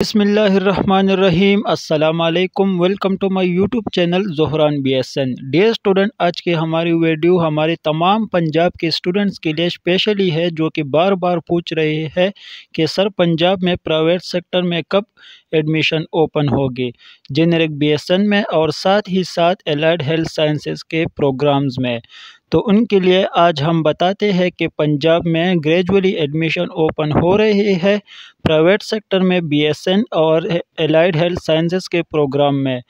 बिस्मिल्लाहिर्रहमानिर्रहीम अस्सलाम वालेकुम, welcome to my YouTube channel Zohran BSN। Dear student, आज के हमारी वीडियो हमारे तमाम पंजाब के स्टूडेंट्स के लिए स्पेशली है जो कि बार बार पूछ रहे हैं कि सर पंजाब में प्राइवेट सेक्टर में कब एडमिशन ओपन होगी जेनरिक BSN में और साथ ही साथ एलाइड हेल्थ साइंसेज के प्रोग्राम्स में। तो उनके लिए आज हम बताते हैं कि पंजाब में ग्रेजुअली एडमिशन ओपन हो रहे हैं प्राइवेट सेक्टर में BSN और एलाइड हेल्थ साइंसेज के प्रोग्राम में।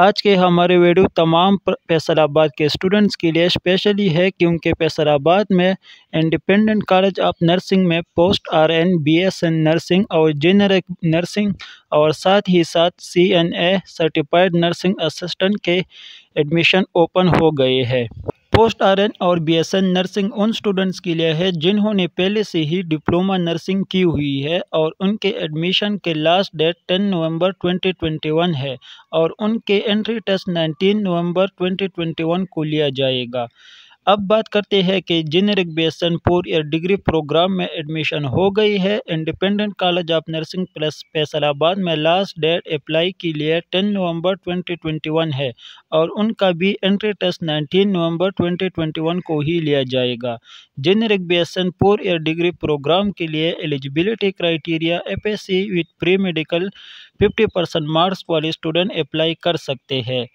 आज के हमारे वीडियो तमाम फैसलाबाद के स्टूडेंट्स के लिए स्पेशली है क्योंकि फैसलाबाद में इंडिपेंडेंट कॉलेज ऑफ नर्सिंग में पोस्ट RN BSN नर्सिंग और जेनरिक नर्सिंग और साथ ही साथ CNA सर्टिफाइड नर्सिंग असिस्टेंट के एडमिशन ओपन हो गए हैं। पोस्ट RN और BSN नर्सिंग उन स्टूडेंट्स के लिए है जिन्होंने पहले से ही डिप्लोमा नर्सिंग की हुई है और उनके एडमिशन के लास्ट डेट 10 नवंबर 2021 है और उनके एंट्री टेस्ट 19 नवंबर 2021 को लिया जाएगा। अब बात करते हैं कि generic BSN 4 year degree programme में एडमिशन हो गई है। Independent college of nursing plus Faisalabad में लास्ट डेट अप्लाई के लिए 10 नवंबर 2021 है और उनका भी एंट्री टेस्ट 19 नवंबर 2021 को ही लिया जाएगा। Generic BSN 4 year degree programme के लिए eligibility criteria FSc with pre medical 50% marks वाले स्टूडेंट अप्लाई कर सकते हैं।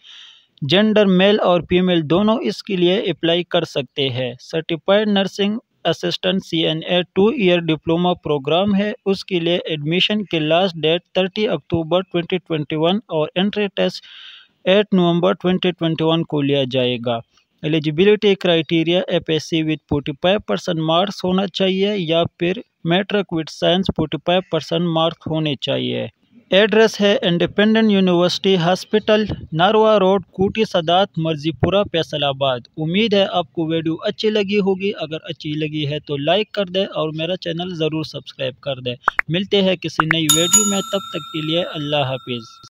जेंडर मेल और फीमेल दोनों इसके लिए अप्लाई कर सकते हैं। Certified nursing assistant CNA 2 year diploma programme है, उसके लिए एडमिशन के लास्ट डेट 30 अक्टूबर 2021 और एंट्री टेस्ट 8 नवंबर 2021 को लिया जाएगा। Eligibility criteria FSc with 45% marks होना चाहिए या फिर मैट्रिक विद साइंस 45% मार्क्स होने चाहिए। एड्रेस है independent university hospital, Narwa road, कुटी सदात, मर्जीपुरा, फैसलाबाद। उम्मीद है आपको वीडियो अच्छी लगी होगी। अगर अच्छी लगी है तो लाइक कर दें और मेरा चैनल ज़रूर सब्सक्राइब कर दें। मिलते हैं किसी नई वीडियो में, तब तक के लिए अल्लाह हाफिज़।